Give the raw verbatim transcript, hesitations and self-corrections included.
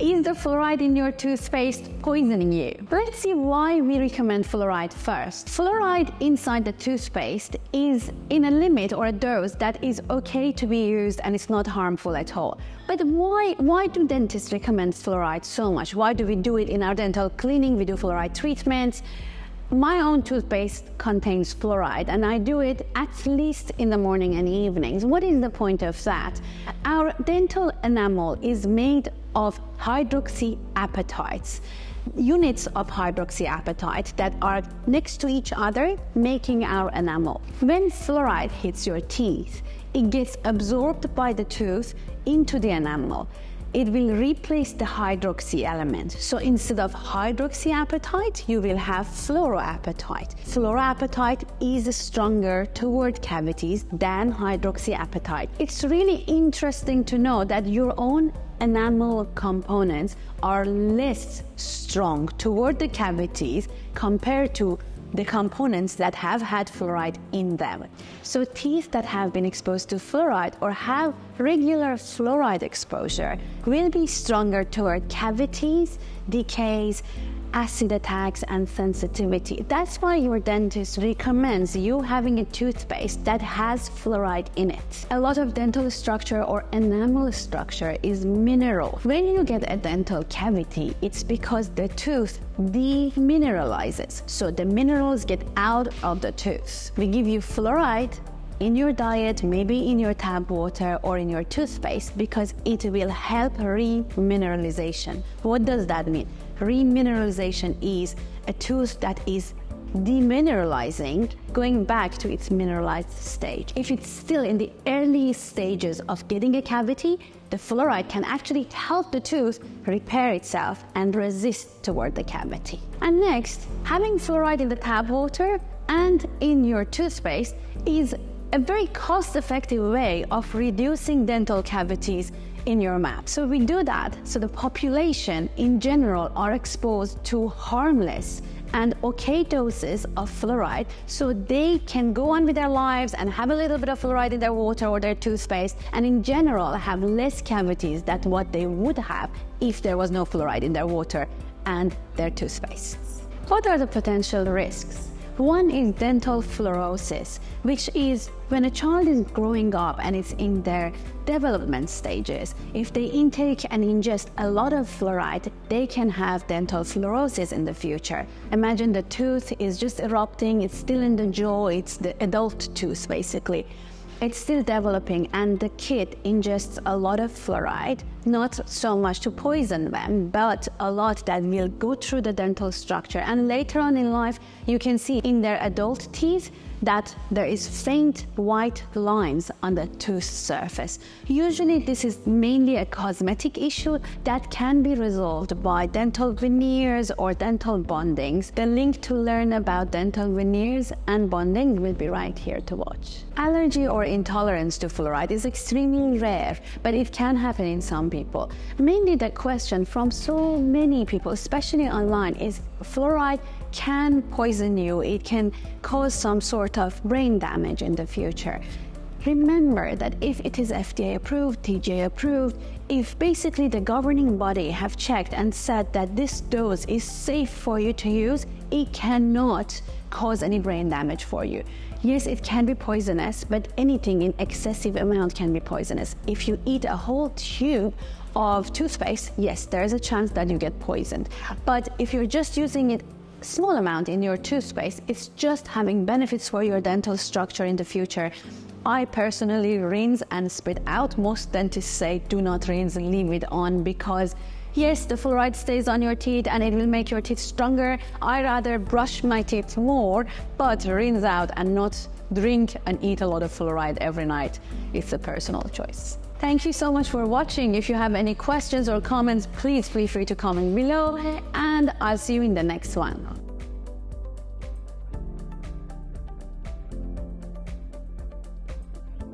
Is the fluoride in your toothpaste poisoning you? Let's see why we recommend fluoride first. Fluoride inside the toothpaste is in a limit or a dose that is okay to be used and it's not harmful at all. But why, why do dentists recommend fluoride so much? Why do we do it in our dental cleaning? We do fluoride treatments. My own toothpaste contains fluoride and I do it at least in the morning and evenings. What is the point of that? Our dental enamel is made of hydroxyapatites, units of hydroxyapatite that are next to each other, making our enamel. When fluoride hits your teeth, it gets absorbed by the tooth into the enamel. It will replace the hydroxy element. So instead of hydroxyapatite, you will have fluoroapatite. Fluoroapatite is stronger toward cavities than hydroxyapatite. It's really interesting to know that your own enamel components are less strong toward the cavities compared to the components that have had fluoride in them. So teeth that have been exposed to fluoride or have regular fluoride exposure will be stronger toward cavities, decays, acid attacks and sensitivity. That's why your dentist recommends you having a toothpaste that has fluoride in it. A lot of dental structure or enamel structure is mineral. When you get a dental cavity, it's because the tooth demineralizes, so the minerals get out of the tooth. We give you fluoride in your diet, maybe in your tap water or in your toothpaste, because it will help remineralization. What does that mean? Remineralization is a tooth that is demineralizing, going back to its mineralized stage. If it's still in the early stages of getting a cavity, the fluoride can actually help the tooth repair itself and resist toward the cavity. And next, having fluoride in the tap water and in your toothpaste is a very cost-effective way of reducing dental cavities in your mouth. So we do that so the population in general are exposed to harmless and okay doses of fluoride, so they can go on with their lives and have a little bit of fluoride in their water or their toothpaste, and in general have less cavities than what they would have if there was no fluoride in their water and their toothpaste. What are the potential risks? One is dental fluorosis, which is when a child is growing up and it's in their development stages. If they intake and ingest a lot of fluoride, they can have dental fluorosis in the future. Imagine the tooth is just erupting, it's still in the jaw, it's the adult tooth basically. It's still developing and the kid ingests a lot of fluoride, not so much to poison them, but a lot that will go through the dental structure. And later on in life, you can see in their adult teeth that there is faint white lines on the tooth surface. Usually this is mainly a cosmetic issue that can be resolved by dental veneers or dental bondings. The link to learn about dental veneers and bonding will be right here to watch. Allergy or intolerance to fluoride is extremely rare, but it can happen in some people. Mainly the question from so many people, especially online, is fluoride can poison you, it can cause some sort of brain damage in the future. Remember that if it is F D A approved, T G A approved, if basically the governing body have checked and said that this dose is safe for you to use, it cannot cause any brain damage for you. Yes, it can be poisonous, but anything in excessive amount can be poisonous. If you eat a whole tube of toothpaste, yes, there is a chance that you get poisoned. But if you're just using it small amount in your toothpaste, it's just having benefits for your dental structure in the future. I personally rinse and spit out. Most dentists say do not rinse and leave it on because yes, the fluoride stays on your teeth and it will make your teeth stronger. I rather brush my teeth more, but rinse out and not drink and eat a lot of fluoride every night. It's a personal choice. Thank you so much for watching. If you have any questions or comments, please feel free to comment below and I'll see you in the next one.